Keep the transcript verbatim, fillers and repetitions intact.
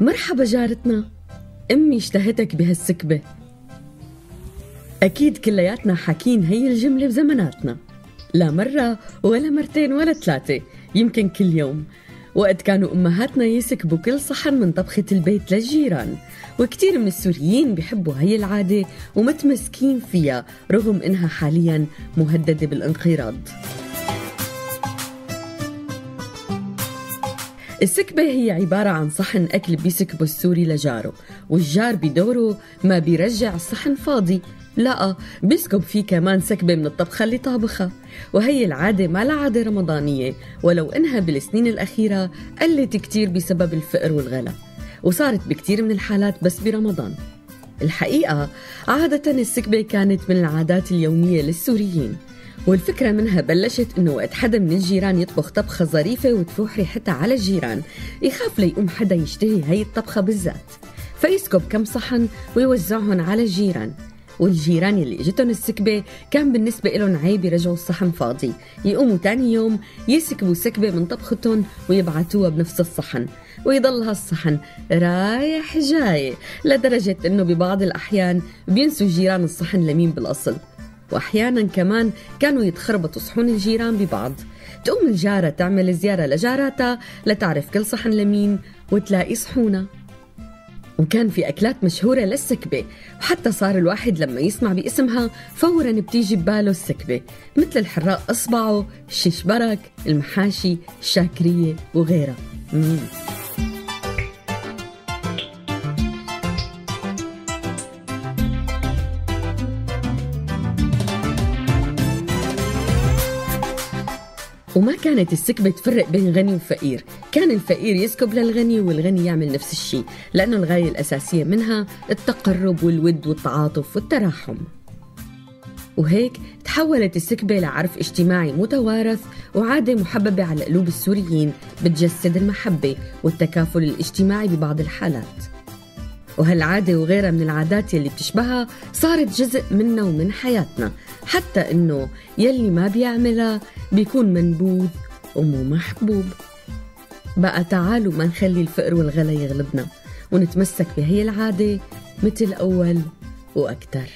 مرحبا جارتنا، أمي اشتهتك بهالسكبة. أكيد كلياتنا حاكين هي الجملة بزمناتنا، لا مرة ولا مرتين ولا ثلاثة، يمكن كل يوم. وقت كانوا أمهاتنا يسكبوا كل صحن من طبخة البيت للجيران، وكتير من السوريين بيحبوا هي العادة ومتمسكين فيها رغم إنها حالياً مهددة بالانقراض. السكبة هي عبارة عن صحن أكل بيسكبه السوري لجاره، والجار بدوره ما بيرجع الصحن فاضي، لا بيسكب فيه كمان سكبة من الطبخة اللي طابخها. وهي العادة ما لها عادة رمضانية، ولو إنها بالسنين الأخيرة قلت كتير بسبب الفقر والغلا، وصارت بكتير من الحالات بس برمضان. الحقيقة عادة السكبة كانت من العادات اليومية للسوريين، والفكرة منها بلشت إنه وقت حدا من الجيران يطبخ طبخة ظريفة وتفوح ريحتها على الجيران، يخاف ليقوم حدا يشتهي هي الطبخة بالذات، فيسكب كم صحن ويوزعهم على الجيران. والجيران اللي اجتهم السكبة كان بالنسبة لهم عيب يرجعوا الصحن فاضي، يقوموا تاني يوم يسكبوا سكبة من طبختهم ويبعتوها بنفس الصحن، ويضل هالصحن رايح جاي، لدرجة إنه ببعض الأحيان بينسوا الجيران الصحن لمين بالأصل. وأحياناً كمان كانوا يتخربطوا صحون الجيران ببعض، تقوم الجارة تعمل زيارة لجاراتها لتعرف كل صحن لمين وتلاقي صحونها. وكان في أكلات مشهورة للسكبة، وحتى صار الواحد لما يسمع باسمها فوراً بتيجي بباله السكبة، مثل الحراق أصبعه، الششبرك، المحاشي، الشاكرية وغيرها. مم. وما كانت السكبة تفرق بين غني وفقير، كان الفقير يسكب للغني والغني يعمل نفس الشيء، لأنه الغاية الأساسية منها التقرب والود والتعاطف والتراحم. وهيك تحولت السكبة لعرف اجتماعي متوارث وعادة محببة على قلوب السوريين، بتجسد المحبة والتكافل الاجتماعي ببعض الحالات. وهالعادة وغيرها من العادات يلي بتشبهها صارت جزء منا ومن حياتنا، حتى إنه يلي ما بيعملها بيكون منبوذ ومو محبوب. بقى تعالوا ما نخلي الفقر والغلا يغلبنا، ونتمسك بهي العادة مثل أول وأكتر.